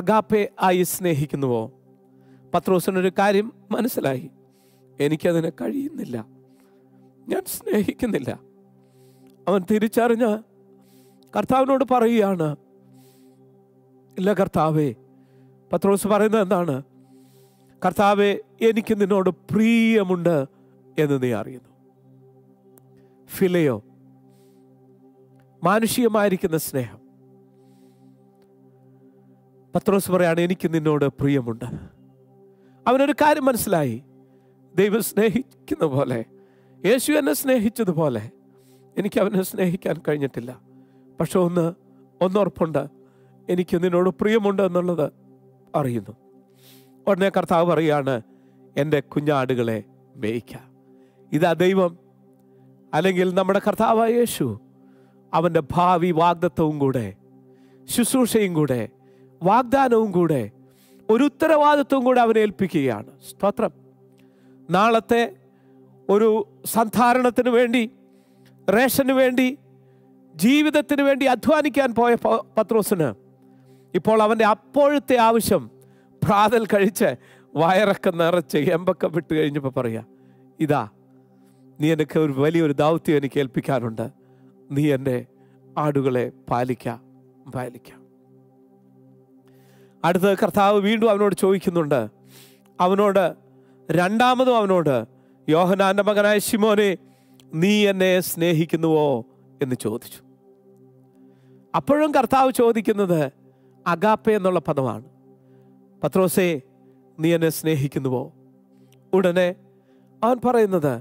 അഗാപ്പെ ആയി സ്നേഹിക്കുന്നുവോ? പത്രോസിനൊരു കാര്യം മനസ്സിലായി, എനിക്കതിന് കഴിയുന്നില്ല, ഞാൻ സ്നേഹിക്കുന്നില്ല. അവൻ തിരിച്ചറിഞ്ഞ് കർത്താവിനോട് പറയുകയാണ്, ഇല്ല കർത്താവേ. പത്രോസ് പറയുന്നത് എന്താണ്? കർത്താവേ, എനിക്ക് നിന്നോട് പ്രിയമുണ്ട് എന്ന് നീ അറിയുന്നു. ഫിലയോ, മാനുഷികമായിരിക്കുന്ന സ്നേഹം. പത്രോസ് പറയാണ്, എനിക്ക് നിന്നോട് പ്രിയമുണ്ട്. അവനൊരു കാര്യം മനസ്സിലായി, ദൈവം സ്നേഹിക്കുന്ന പോലെ, യേശു എന്നെ സ്നേഹിച്ചതുപോലെ എനിക്ക് അവനെ സ്നേഹിക്കാൻ കഴിഞ്ഞിട്ടില്ല. പക്ഷെ ഒന്ന് ഒന്നോർപ്പുണ്ട്, എനിക്ക് നിന്നോട് പ്രിയമുണ്ട് എന്നുള്ളത് അറിയുന്നു. ഉടനെ കർത്താവ് പറയുകയാണ്, എൻ്റെ കുഞ്ഞാടുകളെ മേയ്ക്ക. ഇതാ ദൈവം, അല്ലെങ്കിൽ നമ്മുടെ കർത്താവായ യേശു അവൻ്റെ ഭാവി വാഗ്ദത്തവും കൂടെ, ശുശ്രൂഷയും കൂടെ, വാഗ്ദാനവും കൂടെ, ഒരു ഉത്തരവാദിത്വവും കൂടെ അവനെ ഏൽപ്പിക്കുകയാണ്. സ്തോത്രം. നാളത്തെ ഒരു സന്ധാരണത്തിന് വേണ്ടി, റേഷന് വേണ്ടി, ജീവിതത്തിന് വേണ്ടി അധ്വാനിക്കാൻ പോയ പത്രോസിന് ഇപ്പോൾ അവൻ്റെ അപ്പോഴത്തെ ആവശ്യം പ്രാതൽ കഴിച്ച് വയറൊക്കെ നിറച്ച് എമ്പൊക്കെ വിട്ട് കഴിഞ്ഞപ്പോൾ പറയാം, ഇതാ നീ എനിക്ക് ഒരു വലിയൊരു ദൗത്യം എനിക്ക് ഏൽപ്പിക്കാനുണ്ട്, നീ എൻ്റെ ആടുകളെ പാലിക്കാം പാലിക്കാം അടുത്തത് കർത്താവ് വീണ്ടും അവനോട് ചോദിക്കുന്നുണ്ട്. അവനോട് രണ്ടാമതും അവനോട് യോഹന്നാൻ്റെ മകനായ ശിമോനെ നീ എന്നെ സ്നേഹിക്കുന്നുവോ എന്ന് ചോദിച്ചു. അപ്പോഴും കർത്താവ് ചോദിക്കുന്നത് അഗാപ്പെ എന്നുള്ള പദമാണ്. പത്രോസേ നീ എന്നെ സ്നേഹിക്കുന്നുവോ? ഉടനെ അവൻ പറയുന്നത്,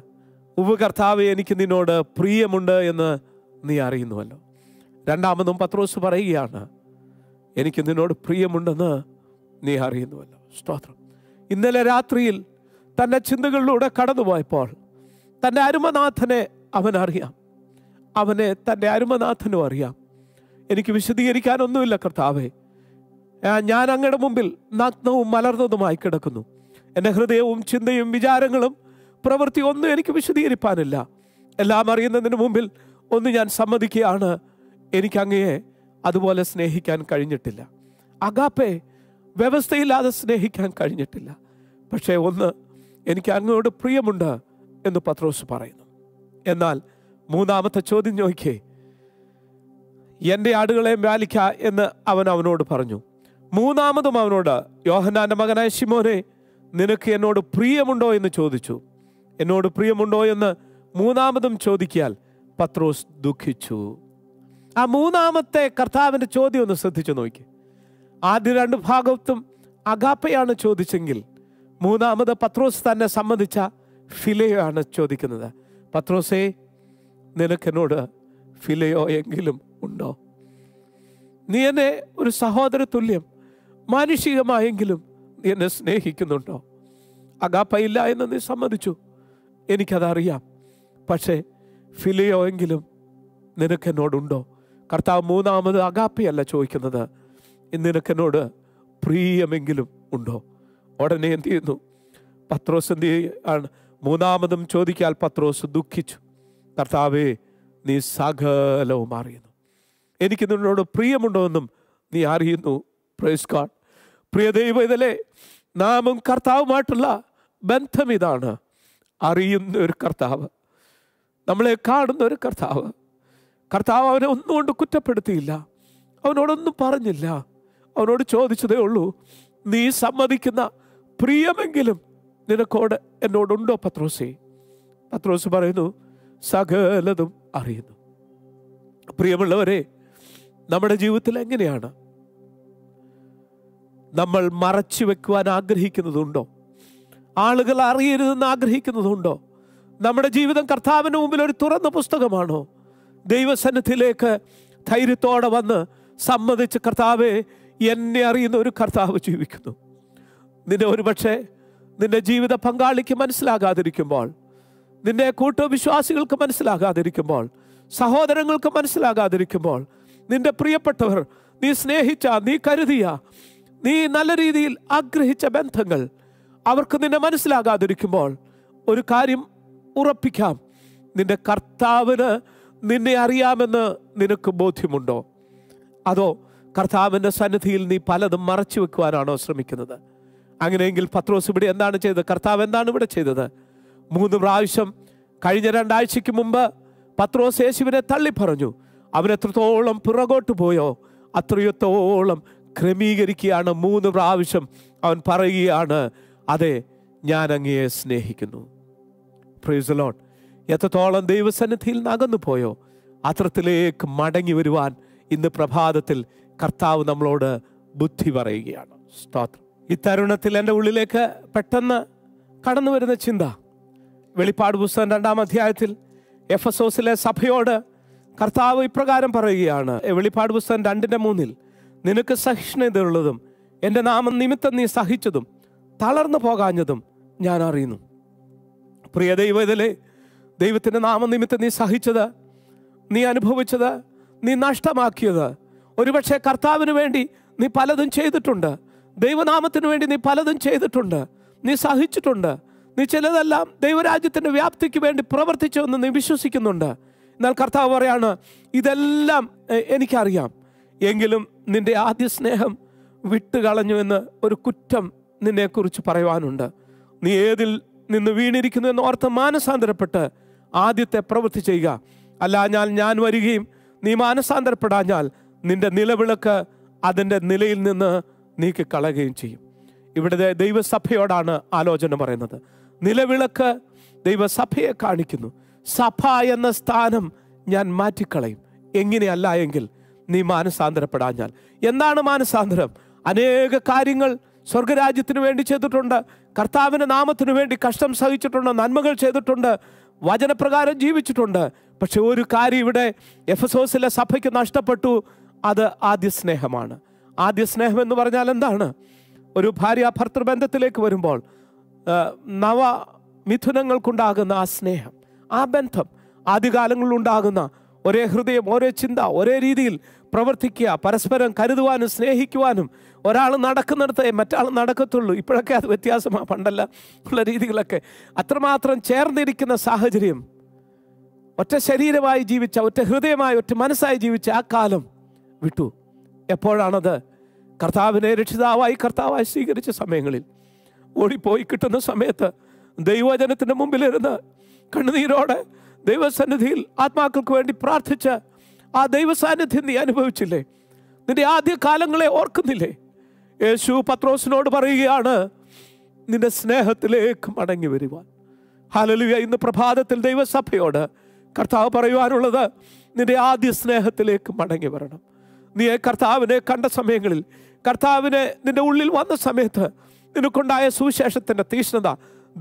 ഉപകർത്താവെ എനിക്ക് നിന്നോട് പ്രിയമുണ്ട് എന്ന് നീ അറിയുന്നുവല്ലോ. രണ്ടാമതും പത്രോസ് പറയുകയാണ്, എനിക്ക് നിന്നോട് പ്രിയമുണ്ടെന്ന് നീ അറിയുന്നുവല്ലോ. സ്തോത്രം. ഇന്നലെ രാത്രിയിൽ തൻ്റെ ചിന്തകളിലൂടെ കടന്നുപോയപ്പോൾ തൻ്റെ അരുമനാഥനെ അവനറിയാം, അവനെ തൻ്റെ അരുമനാഥനും അറിയാം. എനിക്ക് വിശദീകരിക്കാനൊന്നുമില്ല കർത്താവേ, ഞാൻ അങ്ങയുടെ മുമ്പിൽ നഗ്നവും മലർന്നതുമായി കിടക്കുന്നു. എൻ്റെ ഹൃദയവും ചിന്തയും വിചാരങ്ങളും പ്രവൃത്തി ഒന്നും എനിക്ക് വിശദീകരിപ്പാനില്ല. എല്ലാം അറിയുന്നതിന് മുമ്പിൽ ഒന്ന് ഞാൻ സമ്മതിക്കുകയാണ്, എനിക്കങ്ങയെ അതുപോലെ സ്നേഹിക്കാൻ കഴിഞ്ഞിട്ടില്ല. അഗാപ്പെ, വ്യവസ്ഥയില്ലാതെ സ്നേഹിക്കാൻ കഴിഞ്ഞിട്ടില്ല. പക്ഷേ ഒന്ന് എനിക്ക് അങ്ങയോട് പ്രിയമുണ്ട് എന്ന് പത്രോസ് പറയുന്നു. എന്നാൽ മൂന്നാമത്തെ ചോദ്യം നോക്കിയേ, എൻ്റെ ആടുകളെ പാലിക്ക എന്ന് അവൻ അവനോട് പറഞ്ഞു. മൂന്നാമതും അവനോട്, യോഹന്നാൻ്റെ മകനായ ശിമോനെ, നിനക്ക് എന്നോട് പ്രിയമുണ്ടോ എന്ന് ചോദിച്ചു. എന്നോട് പ്രിയമുണ്ടോ എന്ന് മൂന്നാമതും ചോദിക്കാൻ പത്രോസ് ദുഃഖിച്ചു. ആ മൂന്നാമത്തെ കർത്താവിൻ്റെ ചോദ്യം ഒന്ന് ശ്രദ്ധിച്ചു നോക്കി. ആദ്യ രണ്ട് ഭാഗത്തും അഗാപ്പയാണ് ചോദിച്ചെങ്കിൽ മൂന്നാമത് പത്രോസ് തന്നെ സംബന്ധിച്ച ഫിലയോയാണ് ചോദിക്കുന്നത്. പത്രോസേ, നിനക്കെന്നോട് ഫിലയോ എങ്കിലും ഉണ്ടോ? നീ എന്നെ ഒരു സഹോദര തുല്യം മാനുഷികമായെങ്കിലും നീ എന്നെ സ്നേഹിക്കുന്നുണ്ടോ? അഗാപ്പയില്ല എന്ന് നീ സമ്മതിച്ചു, എനിക്കതറിയാം. പക്ഷേ ഫിലയോ എങ്കിലും നിനക്കെന്നോടുണ്ടോ? കർത്താവ് മൂന്നാമത് അഗാപ്പയല്ല ചോദിക്കുന്നത്, നിനക്കെന്നോട് പ്രിയമെങ്കിലും ഉണ്ടോ? ഉടനെ എന്ത് ചെയ്യുന്നു പത്രോസ്? എന്ത് ആണ് മൂന്നാമതും ചോദിക്കാൻ പത്രോസ് ദുഃഖിച്ചു. കർത്താവേ, നീ സകലവും അറിയുന്നു, എനിക്ക് നിന്നോട് പ്രിയമുണ്ടോ എന്നും നീ അറിയുന്നു. Praise God. പ്രിയ ദൈവത്തിലെ നാമും കർത്താവുമായിട്ടുള്ള ബന്ധം ഇതാണ്. അറിയുന്ന ഒരു കർത്താവ്, നമ്മളെ കാണുന്ന ഒരു കർത്താവ്. കർത്താവ് അവനെ ഒന്നുകൊണ്ട് കുറ്റപ്പെടുത്തിയില്ല, അവനോടൊന്നും പറഞ്ഞില്ല. അവനോട് ചോദിച്ചതേ ഉള്ളൂ, നീ സമ്മതിക്കുന്ന പ്രിയമെങ്കിലും നിനക്കോട് എന്നോടുണ്ടോ പത്രോസേ? പത്രോസ് പറയുന്നു, സകലതും അറിയുന്നു. പ്രിയമുള്ളവരെ, നമ്മുടെ ജീവിതത്തിൽ എങ്ങനെയാണ്? നമ്മൾ മറച്ചു വെക്കുവാൻ ആഗ്രഹിക്കുന്നതുണ്ടോ? ആളുകൾ അറിയരുതെന്ന് ആഗ്രഹിക്കുന്നതുണ്ടോ? നമ്മുടെ ജീവിതം കർത്താവിന് മുമ്പിൽ ഒരു തുറന്ന പുസ്തകമാണോ? ദൈവസന്നിധിയിലേക്ക് ധൈര്യത്തോടെ വന്ന് സമ്മതിച്ച്, കർത്താവെ, എന്നെ അറിയുന്ന ഒരു കർത്താവ് ജീവിക്കുന്നു. നിന്നെ ഒരുപക്ഷെ നിന്റെ ജീവിത പങ്കാളിക്ക് മനസ്സിലാകാതിരിക്കുമ്പോൾ, നിന്റെ കൂട്ടവിശ്വാസികൾക്ക് മനസ്സിലാകാതിരിക്കുമ്പോൾ, സഹോദരങ്ങൾക്ക് മനസ്സിലാകാതിരിക്കുമ്പോൾ, നിന്റെ പ്രിയപ്പെട്ടവർ, നീ സ്നേഹിച്ച, നീ കരുതിയ, നീ നല്ല രീതിയിൽ ആഗ്രഹിച്ച ബന്ധങ്ങൾ അവർക്ക് നിന്നെ മനസ്സിലാകാതിരിക്കുമ്പോൾ ഒരു കാര്യം ഉറപ്പിക്കാം, നിന്റെ കർത്താവിന് നിന്നെ അറിയാമെന്ന് നിനക്ക് ബോധ്യമുണ്ടോ? അതോ കർത്താവിൻ്റെ സന്നിധിയിൽ നീ പലതും മറച്ചു വെക്കുവാനാണോ ശ്രമിക്കുന്നത്? അങ്ങനെയെങ്കിൽ പത്രോസ് ഇവിടെ എന്താണ് ചെയ്തത്? കർത്താവ് എന്താണ് ഇവിടെ ചെയ്തത്? മൂന്ന് പ്രാവശ്യം കഴിഞ്ഞ രണ്ടാഴ്ചയ്ക്ക് മുമ്പ് പത്രോസ് യേശുവിനെ തള്ളി പറഞ്ഞു. അവനെത്രത്തോളം പിറകോട്ട് പോയോ അത്രയത്തോളം ക്രമീകരിക്കുകയാണ്. മൂന്ന് പ്രാവശ്യം അവൻ പറയുകയാണ്, അതെ, ഞാൻ അങ്ങയെ സ്നേഹിക്കുന്നു. Praise the Lord. എത്രത്തോളം ദൈവസന്നിധിയിൽ നകന്നു പോയോ അത്രത്തിലേക്ക് മടങ്ങി വരുവാൻ ഇന്ന് പ്രഭാതത്തിൽ കർത്താവ് നമ്മളോട് ബുദ്ധി പറയുകയാണ്. സ്തോത്രം. ഈ തരുണത്തിൽ എൻ്റെ ഉള്ളിലേക്ക് പെട്ടെന്ന് കടന്നു വരുന്ന ചിന്ത, വെളിപ്പാട് പുസ്തകം രണ്ടാം അധ്യായത്തിൽ എഫെസോസിലെ സഭയോട് കർത്താവ് ഇപ്രകാരം പറയുകയാണ്. വെളിപ്പാട് പുസ്തകം രണ്ടിൻ്റെ മൂന്നിൽ നിനക്ക് സഹിഷ്ണുതയുള്ളതും എൻ്റെ നാമം നിമിത്തം നീ സഹിച്ചതും തളർന്നു പോകാഞ്ഞതും ഞാൻ അറിയുന്നു. പ്രിയ ദൈവത്തിലെ ദൈവത്തിൻ്റെ നാമനിമിത്തം നീ സഹിച്ചത്, നീ അനുഭവിച്ചത്, നീ നഷ്ടമാക്കിയത്, ഒരുപക്ഷെ കർത്താവിന് വേണ്ടി നീ പലതും ചെയ്തിട്ടുണ്ട്, ദൈവനാമത്തിന് വേണ്ടി നീ പലതും ചെയ്തിട്ടുണ്ട്, നീ സഹിച്ചിട്ടുണ്ട്, നീ ചിലതെല്ലാം ദൈവരാജ്യത്തിൻ്റെ വ്യാപ്തിക്ക് വേണ്ടി പ്രവർത്തിച്ചു എന്ന് നീ വിശ്വസിക്കുന്നുണ്ട്. എന്നാൽ കർത്താവ് പറയാണ്, ഇതെല്ലാം എനിക്കറിയാം, എങ്കിലും നിൻ്റെ ആദ്യ സ്നേഹം വിട്ടുകളഞ്ഞു എന്ന് ഒരു കുറ്റം നിന്നെക്കുറിച്ച് പറയുവാനുണ്ട്. നീ ഏതിൽ നിന്ന് വീണിരിക്കുന്നു എന്ന് ഓർത്ത് മാനസാന്തരപ്പെട്ട് ആദ്യത്തെ പ്രവൃത്തി ചെയ്യുക. അല്ലാഞ്ഞാൽ ഞാൻ വരികയും നീ മാനസാന്തരപ്പെടാഞ്ഞാൽ നിന്റെ നിലവിളക്ക് അതിൻ്റെ നിലയിൽ നിന്ന് നീക്കിക്കളയുകയും ചെയ്യും. ഇവിടെ ദൈവസഭയോടാണ് ആലോചന പറയുന്നത്. നിലവിളക്ക് ദൈവസഭയെ കാണിക്കുന്നു. സഭ എന്ന സ്ഥാനം ഞാൻ മാറ്റിക്കളയും, എങ്ങനെയല്ല എങ്കിൽ നീ മാനസാന്തരപ്പെടാഞ്ഞാൽ. എന്താണ് മാനസാന്തരം? അനേക കാര്യങ്ങൾ സ്വർഗരാജ്യത്തിന് വേണ്ടി ചെയ്തിട്ടുണ്ട്, കർത്താവിൻ്റെ നാമത്തിന് വേണ്ടി കഷ്ടം സഹിച്ചിട്ടുണ്ട്, നന്മകൾ ചെയ്തിട്ടുണ്ട്, വചനപ്രകാരം ജീവിച്ചിട്ടുണ്ട്. പക്ഷെ ഒരു കാര്യം ഇവിടെ എഫെസോസിലെ സഭയ്ക്ക് നഷ്ടപ്പെട്ടു, അത് ആദ്യ സ്നേഹമാണ്. ആദ്യ സ്നേഹം എന്ന് പറഞ്ഞാൽ എന്താണ്? ഒരു ഭാര്യ ഭർത്തൃബന്ധത്തിലേക്ക് വരുമ്പോൾ നവ മിഥുനങ്ങൾക്കുണ്ടാകുന്ന ആ സ്നേഹം, ആ ബന്ധം, ആദ്യകാലങ്ങളിലുണ്ടാകുന്ന ഒരേ ഹൃദയം, ഒരേ ചിന്ത, ഒരേ രീതിയിൽ പ്രവർത്തിക്കുക, പരസ്പരം കരുതുവാനും സ്നേഹിക്കുവാനും. ഒരാൾ നടക്കുന്നിടത്ത് മറ്റാൾ നടക്കത്തുള്ളൂ. ഇപ്പോഴൊക്കെ അത് വ്യത്യാസമാണ്, പണ്ടല്ല ഉള്ള രീതികളൊക്കെ. അത്രമാത്രം ചേർന്നിരിക്കുന്ന സാഹചര്യം, ഒറ്റ ശരീരമായി ജീവിച്ച, ഒറ്റ ഹൃദയമായി, ഒറ്റ മനസ്സായി ജീവിച്ച ആ കാലം വിട്ടു. എപ്പോഴാണത്? കർത്താവിനെ രക്ഷിതാവായി കർത്താവായി സ്വീകരിച്ച സമയങ്ങളിൽ, ഓടിപ്പോയി കിട്ടുന്ന സമയത്ത് ദൈവവചനത്തിൻ്റെ മുമ്പിലിരുന്ന് കണ്ണുനീരോടെ ദൈവസന്നിധിയിൽ ആത്മാക്കൾക്ക് വേണ്ടി പ്രാർത്ഥിച്ച ആ ദൈവസാന്നിധ്യം നീ അനുഭവിച്ചില്ലേ? നിന്റെ ആദ്യ കാലങ്ങളെ ഓർക്കുന്നില്ലേ? യേശു പത്രോസിനോട് പറയുകയാണ്, നിന്റെ സ്നേഹത്തിലേക്ക് മടങ്ങി വരുവാൻ. ഹല്ലേലൂയ! ഇന്ന് പ്രഭാതത്തിൽ ദൈവസഭയോട് കർത്താവ് പറയുവാനുള്ളത്, നിന്റെ ആദ്യ സ്നേഹത്തിലേക്ക് മടങ്ങി വരണം. നീ കർത്താവിനെ കണ്ട സമയങ്ങളിൽ, കർത്താവിനെ നിന്റെ ഉള്ളിൽ വന്ന സമയത്ത് നിനക്കുണ്ടായ സുവിശേഷത്തിൻ്റെ തീഷ്ണത,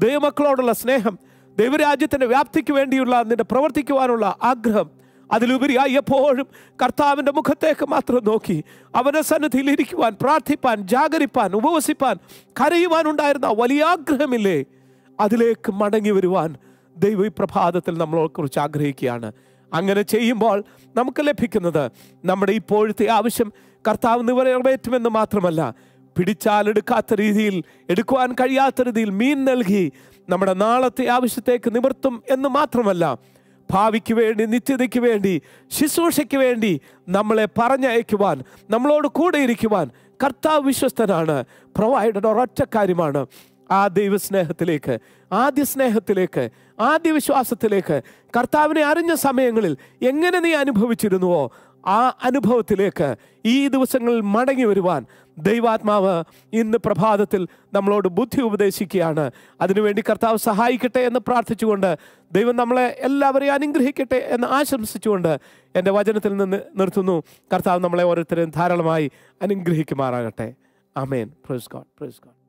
ദൈവമക്കളോടുള്ള സ്നേഹം, ദൈവരാജ്യത്തിൻ്റെ വ്യാപ്തിക്ക് വേണ്ടിയുള്ള നിന്റെ പ്രവർത്തിക്കുവാനുള്ള ആഗ്രഹം, അതിലുപരിയായി എപ്പോഴും കർത്താവിൻ്റെ മുഖത്തേക്ക് മാത്രം നോക്കി അവൻ്റെ സന്നിധിയിൽ ഇരിക്കുവാൻ, പ്രാർത്ഥിപ്പാൻ, ജാഗരിപ്പാൻ, ഉപവസിപ്പാൻ, കരയുവാനുണ്ടായിരുന്ന വലിയ ആഗ്രഹമില്ലേ? അതിലേക്ക് മടങ്ങി വരുവാൻ ദൈവ ഈ പ്രഭാതത്തിൽ നമ്മളെക്കുറിച്ച് ആഗ്രഹിക്കുകയാണ്. അങ്ങനെ ചെയ്യുമ്പോൾ നമുക്ക് ലഭിക്കുന്നത് നമ്മുടെ ഇപ്പോഴത്തെ ആവശ്യം കർത്താവ് നിറവേറ്റുമെന്ന് മാത്രമല്ല, പിടിച്ചാലെടുക്കാത്ത രീതിയിൽ, എടുക്കുവാൻ കഴിയാത്ത രീതിയിൽ മീൻ നൽകി നമ്മുടെ നാളത്തെ ആവശ്യത്തേക്ക് നിവർത്തും എന്ന് മാത്രമല്ല, ഭാവിക്ക് വേണ്ടി, നിത്യതയ്ക്ക് വേണ്ടി, ശുശ്രൂഷയ്ക്ക് വേണ്ടി നമ്മളെ പറഞ്ഞയക്കുവാൻ, നമ്മളോട് കൂടെ ഇരിക്കുവാൻ കർത്താവ് വിശ്വസ്തനാണ്. പ്രൊവൈഡഡ് ഒരൊറ്റ കാര്യമാണ്, ആ ദൈവസ്നേഹത്തിലേക്ക്, ആദ്യ സ്നേഹത്തിലേക്ക്, ആദ്യ വിശ്വാസത്തിലേക്ക്, കർത്താവിനെ അറിഞ്ഞ സമയങ്ങളിൽ എങ്ങനെ നീ അനുഭവിച്ചിരുന്നുവോ ആ അനുഭവത്തിലേക്ക് ഈ ദിവസങ്ങളിൽ മടങ്ങി വരുവാൻ ദൈവാത്മാവ് ഇന്ന് പ്രഭാതത്തിൽ നമ്മളോട് ബുദ്ധി ഉപദേശിക്കുകയാണ്. അതിനുവേണ്ടി കർത്താവ് സഹായിക്കട്ടെ എന്ന് പ്രാർത്ഥിച്ചുകൊണ്ട്, ദൈവം നമ്മളെ എല്ലാവരെയും അനുഗ്രഹിക്കട്ടെ എന്ന് ആശംസിച്ചുകൊണ്ട് എൻ്റെ വചനത്തിൽ നിന്ന് നിർത്തുന്നു. കർത്താവ് നമ്മളെ ഓരോരുത്തരെയും ധാരാളമായി അനുഗ്രഹിക്കുമാറാകട്ടെ. ആമേൻ. Praise God. Praise God.